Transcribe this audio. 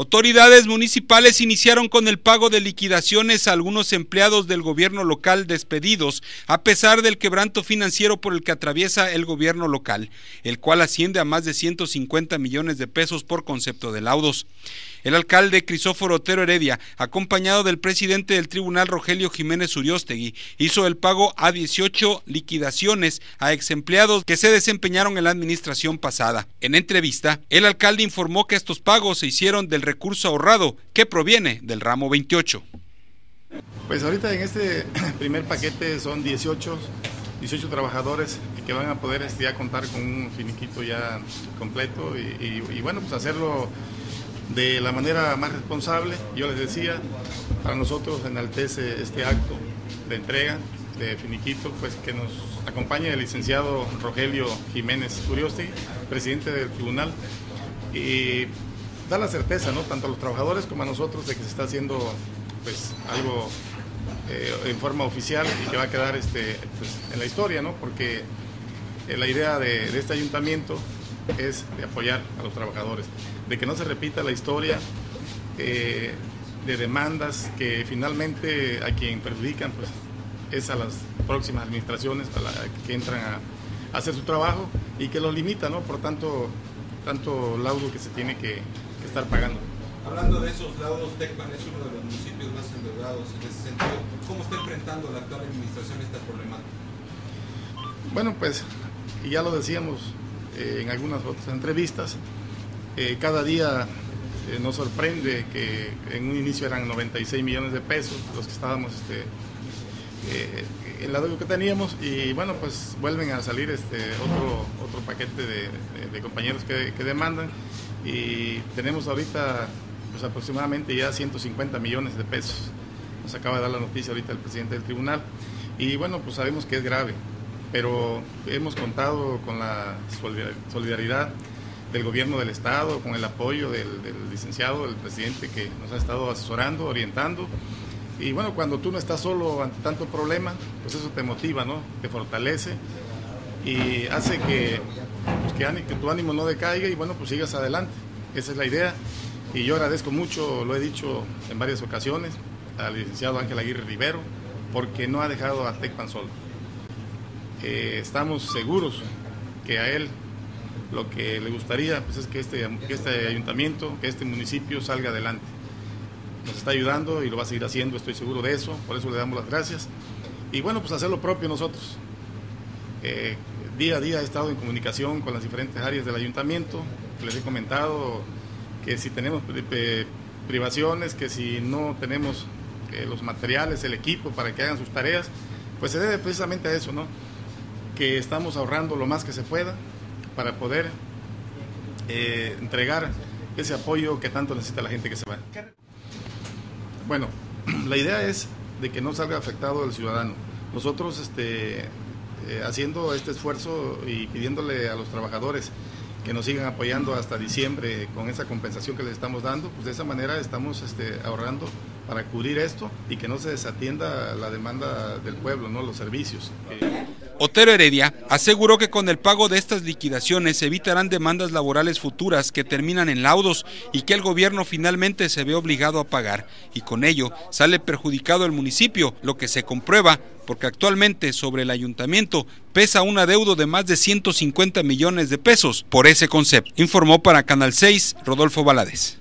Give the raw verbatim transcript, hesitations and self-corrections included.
Autoridades municipales iniciaron con el pago de liquidaciones a algunos empleados del gobierno local despedidos, a pesar del quebranto financiero por el que atraviesa el gobierno local, el cual asciende a más de ciento cincuenta millones de pesos por concepto de laudos. El alcalde Crisóforo Otero Heredia, acompañado del presidente del tribunal Rogelio Jiménez Uriostegui, hizo el pago a dieciocho liquidaciones a exempleados que se desempeñaron en la administración pasada. En entrevista, el alcalde informó que estos pagos se hicieron del recurso ahorrado que proviene del ramo veintiocho. Pues ahorita en este primer paquete son dieciocho, dieciocho trabajadores que van a poder ya contar con un finiquito ya completo y, y, y bueno, pues hacerlo de la manera más responsable. Yo les decía, para nosotros enaltece este acto de entrega de finiquito, pues que nos acompaña el licenciado Rogelio Jiménez Uriostegui, presidente del tribunal, y da la certeza, ¿no?, tanto a los trabajadores como a nosotros, de que se está haciendo pues algo eh, en forma oficial y que va a quedar este, pues, en la historia, ¿no?, porque eh, la idea de, de este ayuntamiento es de apoyar a los trabajadores, de que no se repita la historia eh, de demandas que finalmente a quien perjudican pues es a las próximas administraciones, a la, que entran a, a hacer su trabajo y que los limita, ¿no?, por tanto, tanto laudo que se tiene que que estar pagando. Hablando de esos laudos, Tecpan es uno de los municipios más endeudados en ese sentido. ¿Cómo está enfrentando la actual administración esta problemática? Bueno, pues ya lo decíamos eh, en algunas otras entrevistas, eh, cada día eh, nos sorprende que en un inicio eran noventa y seis millones de pesos los que estábamos este, eh, el lado que teníamos, y bueno, pues vuelven a salir este otro, otro paquete de, de, de compañeros que, que demandan, y tenemos ahorita pues aproximadamente ya ciento cincuenta millones de pesos. Nos acaba de dar la noticia ahorita el presidente del tribunal, y bueno, pues sabemos que es grave, pero hemos contado con la solidaridad del gobierno del estado, con el apoyo del, del licenciado, del presidente, que nos ha estado asesorando, orientando. Y bueno, cuando tú no estás solo ante tanto problema, pues eso te motiva, ¿no?, te fortalece y hace que, pues que, que tu ánimo no decaiga y bueno, pues sigas adelante. Esa es la idea, y yo agradezco mucho, lo he dicho en varias ocasiones, al licenciado Ángel Aguirre Rivero, porque no ha dejado a Tecpan solo. Eh, estamos seguros que a él lo que le gustaría pues es que este, que este ayuntamiento, que este municipio salga adelante. Nos está ayudando y lo va a seguir haciendo, estoy seguro de eso, por eso le damos las gracias. Y bueno, pues hacer lo propio nosotros. Eh, día a día he estado en comunicación con las diferentes áreas del ayuntamiento, les he comentado que si tenemos privaciones, que si no tenemos eh, los materiales, el equipo para que hagan sus tareas, pues se debe precisamente a eso, ¿no?, que estamos ahorrando lo más que se pueda para poder eh, entregar ese apoyo que tanto necesita la gente que se va. Bueno, la idea es de que no salga afectado el ciudadano. Nosotros este, eh, haciendo este esfuerzo y pidiéndole a los trabajadores que nos sigan apoyando hasta diciembre con esa compensación que les estamos dando, pues de esa manera estamos este, ahorrando para cubrir esto y que no se desatienda la demanda del pueblo, ¿no?, los servicios. Eh. Otero Heredia aseguró que con el pago de estas liquidaciones se evitarán demandas laborales futuras que terminan en laudos y que el gobierno finalmente se ve obligado a pagar, y con ello sale perjudicado el municipio, lo que se comprueba porque actualmente sobre el ayuntamiento pesa un adeudo de más de ciento cincuenta millones de pesos por ese concepto. Informó para Canal seis, Rodolfo Valadez.